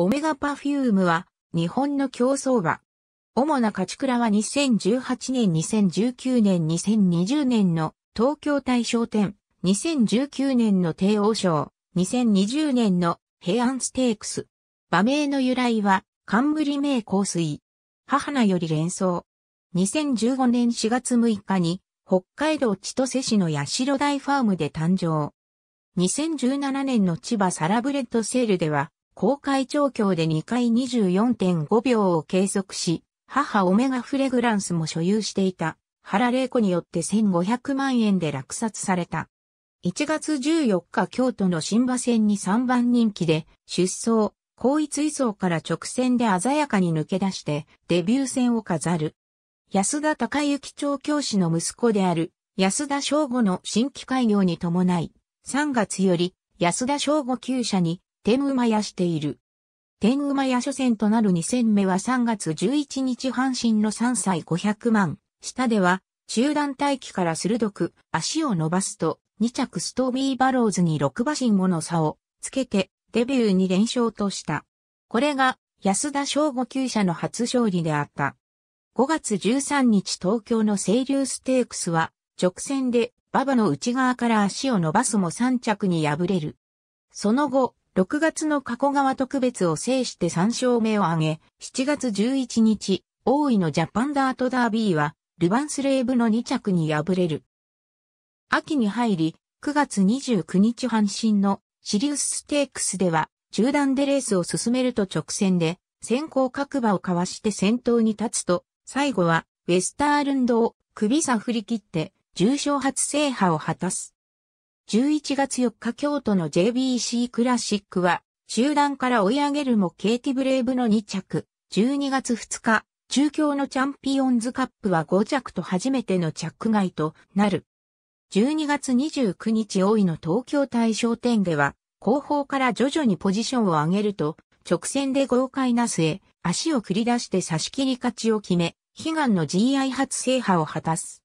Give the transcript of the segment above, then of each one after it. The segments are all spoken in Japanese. オメガパフュームは日本の競走馬。主な勝ち鞍は2018年、2019年、2020年の東京大賞典、2019年の帝王賞、2020年の平安ステークス。馬名の由来は冠名香水。母名より連想。2015年4月6日に北海道千歳市の八代台ファームで誕生。2017年の千葉サラブレッドセールでは公開調教で2回 24.5 秒を計測し、母オメガフレグランスも所有していた原玲子によって1500万円で落札された。1月14日京都の新馬戦に3番人気で出走、後逸位相から直線で鮮やかに抜け出してデビュー戦を飾る。安田隆之調教師の息子である安田翔吾の新規開業に伴い、3月より安田翔吾厩舎に天馬屋している。天馬屋初戦となる2戦目は3月11日阪神の3歳500万。下では中団待機から鋭く足を伸ばすと2着ストービーバローズに6馬身もの差をつけてデビュー2連勝とした。これが安田翔吾厩舎の初勝利であった。5月13日東京の清流ステークスは直線で馬場の内側から足を伸ばすも3着に敗れる。その後、6月の加古川特別を制して3勝目を挙げ、7月11日、大井のジャパンダートダービーはルヴァンスレーブの2着に敗れる。秋に入り、9月29日阪神のシリウスステークスでは中団でレースを進めると直線で先行各馬をかわして先頭に立つと、最後は、ウェスタールンドを首差振り切って、重賞初制覇を果たす。11月4日京都の JBC クラシックは、中団から追い上げるもケイティブレイブの2着。12月2日、中京のチャンピオンズカップは5着と初めての着外となる。12月29日大井の東京大賞典では、後方から徐々にポジションを上げると、直線で豪快な末、足を繰り出して差し切り勝ちを決め、悲願の GI 初制覇を果たす。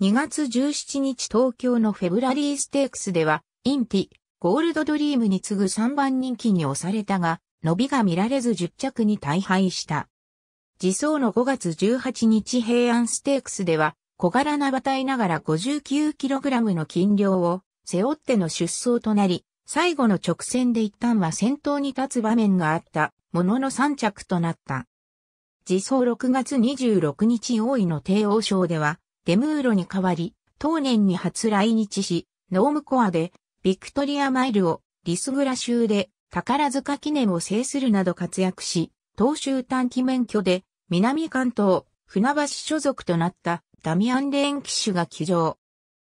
2月17日東京のフェブラリーステークスでは、インティ、ゴールドドリームに次ぐ3番人気に押されたが、伸びが見られず10着に大敗した。次走の5月18日平安ステークスでは、小柄な馬体ながら 59kg の斤量を背負っての出走となり、最後の直線で一旦は先頭に立つ場面があった、ものの3着となった。次走6月26日大井の帝王賞では、デムーロに代わり、当年に初来日し、ノームコアで、ビクトリアマイルを、リスグラ州で、宝塚記念を制するなど活躍し、東州短期免許で、南関東、船橋所属となった、ダミアン・レーン騎手が騎乗。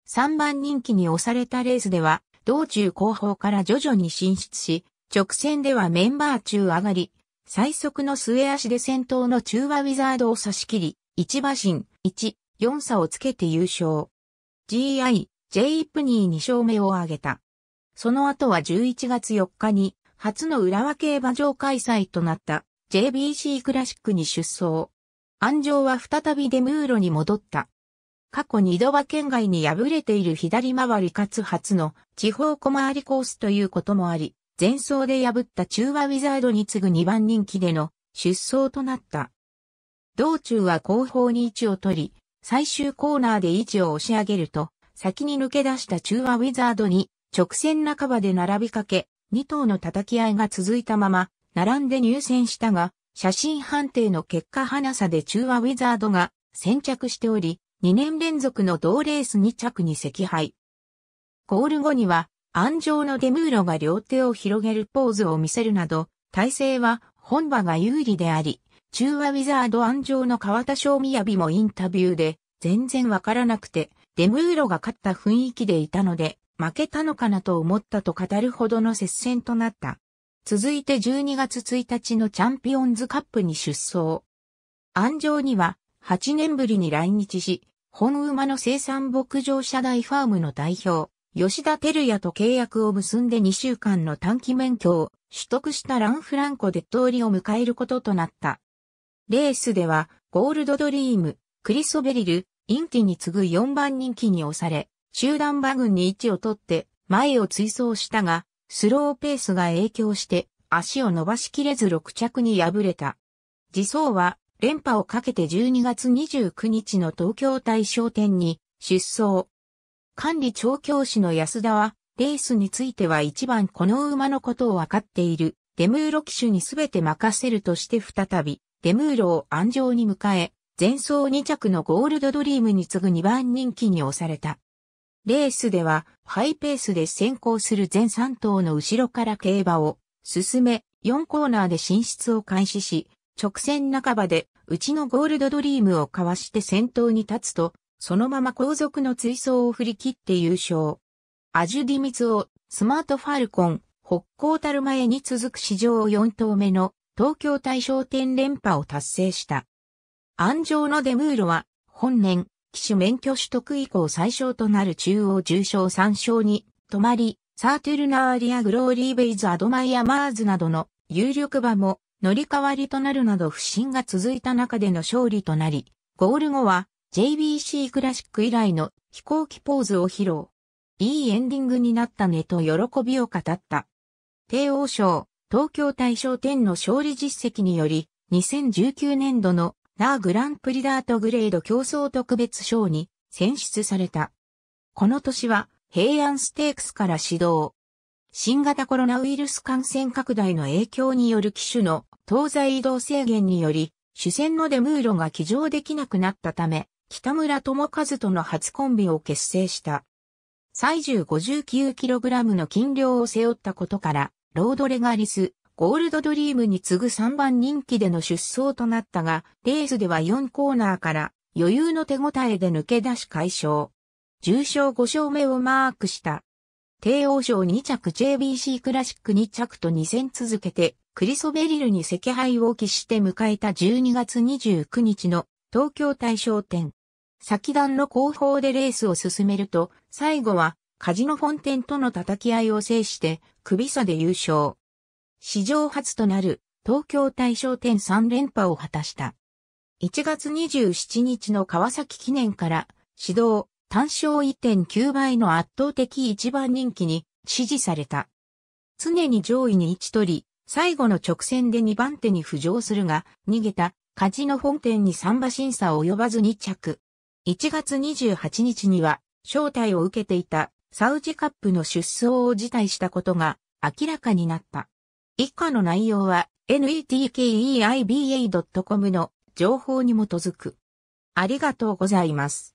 3番人気に押されたレースでは、道中後方から徐々に進出し、直線ではメンバー中上がり、最速の末足で先頭の中和ウィザードを差し切り、1馬身、4差をつけて優勝。GI、J イプニー2勝目を挙げた。その後は11月4日に、初の浦和競馬場開催となった JBC クラシックに出走。鞍上は再びデムーロに戻った。過去2度は県外に敗れている左回りかつ初の地方小回りコースということもあり、前走で破った中和ウィザードに次ぐ2番人気での出走となった。道中は後方に位置を取り、最終コーナーで位置を押し上げると、先に抜け出した中和ウィザードに直線半ばで並びかけ、2頭の叩き合いが続いたまま、並んで入線したが、写真判定の結果鼻差で中和ウィザードが先着しており、2年連続の同レース2着に惜敗。ゴール後には、鞍上のデムーロが両手を広げるポーズを見せるなど、体勢は本馬が有利であり、中和ウィザード鞍上の川田小雅もインタビューで、全然わからなくて、デムーロが勝った雰囲気でいたので、負けたのかなと思ったと語るほどの接戦となった。続いて12月1日のチャンピオンズカップに出走。鞍上には、8年ぶりに来日し、本馬の生産牧場社大ファームの代表、吉田照也と契約を結んで2週間の短期免許を取得したランフランコで通りを迎えることとなった。レースでは、ゴールドドリーム、クリソベリル、インティに次ぐ4番人気に押され、集団馬群に位置を取って前を追走したが、スローペースが影響して、足を伸ばしきれず6着に敗れた。次走は連覇をかけて12月29日の東京大賞典に出走。管理調教師の安田は、レースについては一番この馬のことを分かっている、デムーロ騎手に全て任せるとして再び、デムーロを鞍上に迎え、前走2着のゴールドドリームに次ぐ2番人気に押された。レースでは、ハイペースで先行する全3頭の後ろから競馬を進め、4コーナーで進出を開始し、直線半ばで、うちのゴールドドリームをかわして先頭に立つと、そのまま後続の追走を振り切って優勝。アジュディミツオ、スマートファルコン、北高たる前に続く史上4頭目の東京大賞典連覇を達成した。鞍上のデムーロは、本年、騎手免許取得以降最少となる中央重賞3勝に、止まり、サートゥルナーリアグローリーベイズアドマイアマーズなどの有力馬も乗り換わりとなるなど不振が続いた中での勝利となり、ゴール後は、JBC クラシック以来の飛行機ポーズを披露。いいエンディングになったねと喜びを語った。帝王賞、東京大賞典の勝利実績により、2019年度のナーグランプリダートグレード競争特別賞に選出された。この年は平安ステークスから始動。新型コロナウイルス感染拡大の影響による騎手の東西移動制限により、主戦のデムーロが騎乗できなくなったため、北村智和との初コンビを結成した。最重 59kg の斤量を背負ったことから、ロードレガリス、ゴールドドリームに次ぐ3番人気での出走となったが、レースでは4コーナーから余裕の手応えで抜け出し快勝。重賞5勝目をマークした。帝王賞2着 JBC クラシック2着と2戦続けて、クリソベリルに惜敗を喫して迎えた12月29日の東京大賞典。先団の後方でレースを進めると、最後はカジノフォンテンとの叩き合いを制して、首差で優勝。史上初となる東京大賞典3連覇を果たした。1月27日の川崎記念から、始動、単勝 1.9 倍の圧倒的一番人気に支持された。常に上位に位置取り、最後の直線で2番手に浮上するが、逃げたカジノフォンテンに3馬身差及ばず2着。1月28日には招待を受けていたサウジカップの出走を辞退したことが明らかになった。以下の内容は netkeiba.com の情報に基づく。ありがとうございます。